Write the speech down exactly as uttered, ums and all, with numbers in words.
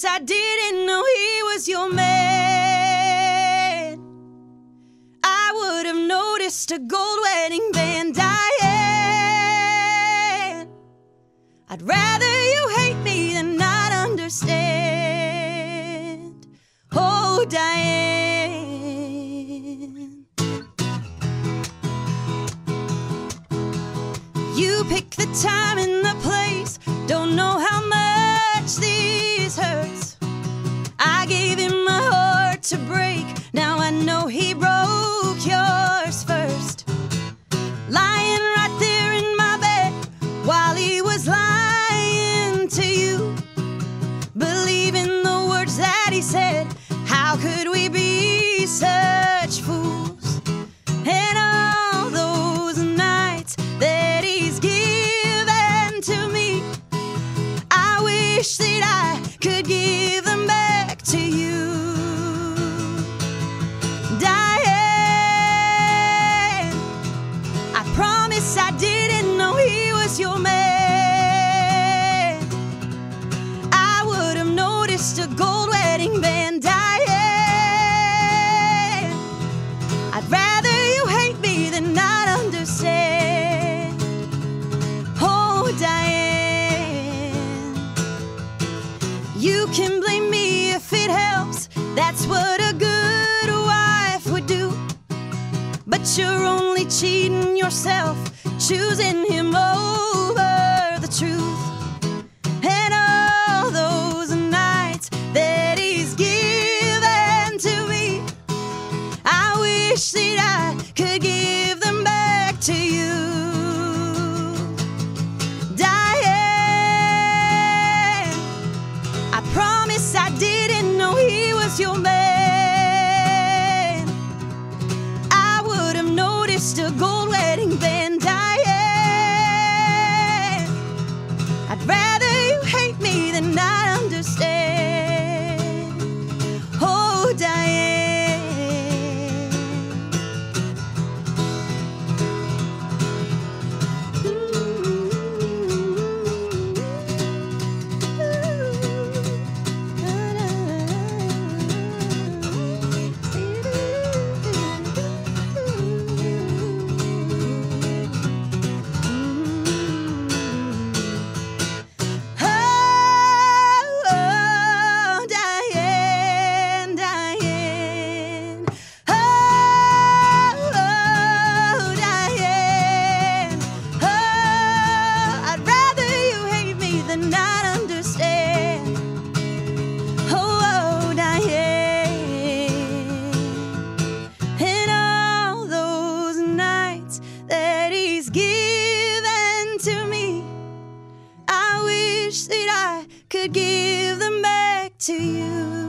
guess I didn't know he was your man. I would have noticed a gold wedding band, Diane. I'd rather you hate me than not understand. Oh, Diane, you pick the time and the place. Don't know how much these hurts. I gave him my heart to break. Now I know he broke yours first. Lying right there in my bed while he was lying to you, believing the words that he said. How could we be such fools? And all those nights that he's given to me, I wish that I could give them back to you. Diane, I promise I didn't know he was your man. I would have noticed a gold wedding band, Diane. I'd rather you hate me than not understand. Oh, Diane, you can blame me if it helps. That's what a good wife would do. But you're only cheating yourself, choosing him over the truth. And all those nights that he's given to me, I wish that I could give them back to you. Diane, I promise I didn't know he was your man. I would have noticed a gold wedding band, Diane. I'd rather you hate me than not understand. Oh, Diane. Oh, Diane, Diane. Oh, Diane. Oh, I'd rather you hate me than not understand. Oh, Diane. And all those nights that he's given to me, I wish that I could give them back to you.